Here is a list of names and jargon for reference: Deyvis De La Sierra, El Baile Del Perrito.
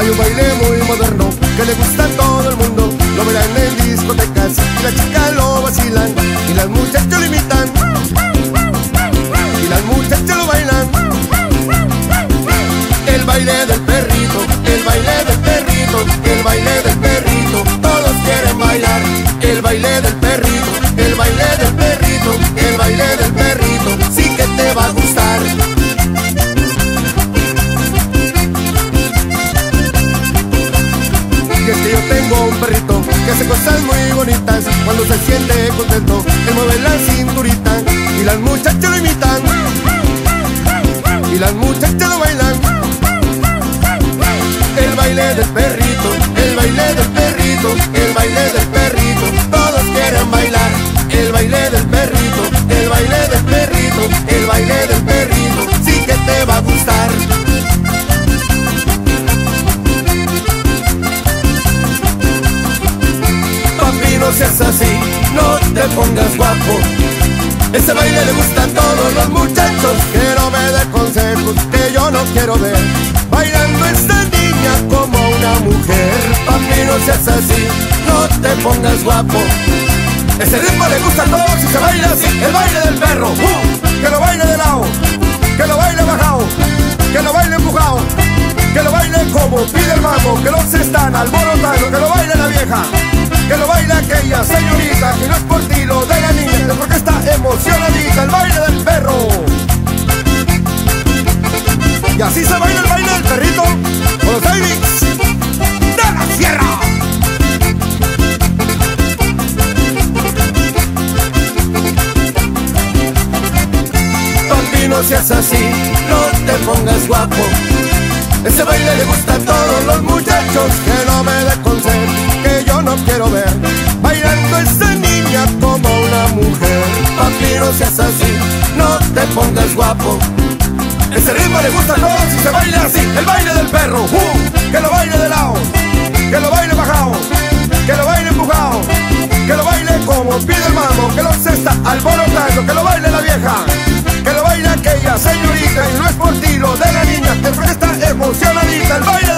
Hay un baile muy moderno que le gusta a todo el mundo. Lo verán en discotecas y las chicas lo vacilan, y las muchachas lo imitan, y las muchachas lo bailan. El baile del perrito, el baile del perrito, el baile del perrito, todos quieren bailar. El baile del perrito, el baile del perrito, el baile del perrito, sí que te va a gustar. Y es que yo tengo un perrito que hace cosas muy bonitas. Cuando se siente contento, él mueve la cinturita, y las muchachas lo imitan, y las muchachas lo bailan. El baile del perrito, el baile del perrito, el baile del perrito, todos quieren bailar. El baile del perrito, el baile del perrito, el baile del perrito, sí que te va a gustar. Papi, no seas así, no te pongas guapo. Ese baile le gusta a todos los muchachos. Que no me dé consejos que yo no quiero ver bailando esta niña como una mujer. Papi, no seas así, no te pongas guapo. Ese ritmo le gusta a todos y se baila así. El baile del perro, que lo baile de lado, que lo baile bajado, que lo baile empujado, que lo baile como pide el mago, que los están alborotando, que lo baile la vieja, que lo baile aquella señorita, que no es por ti lo de la niña, es porque está emocionadita. El baile del perro. Y así se baila el baile del perrito con los Davids de la sierra. Papi, no seas así, no te pongas guapo. Ese baile le gusta a todos los muchachos. Que no me dé consejos que yo no quiero ver bailando esa niña como una mujer. Papi, no seas así, no te pongas guapo. Ese ritmo le gusta a todos y se baila así. El baile del perro, que lo baile de lado, que lo baile bajado, que lo baile empujado, que lo baile como pide el mamo, que lo cesta alborotando, que lo baile la vieja, que lo baile aquella señorita, y no es por ti lo de la niña, que está emocionadita. El baile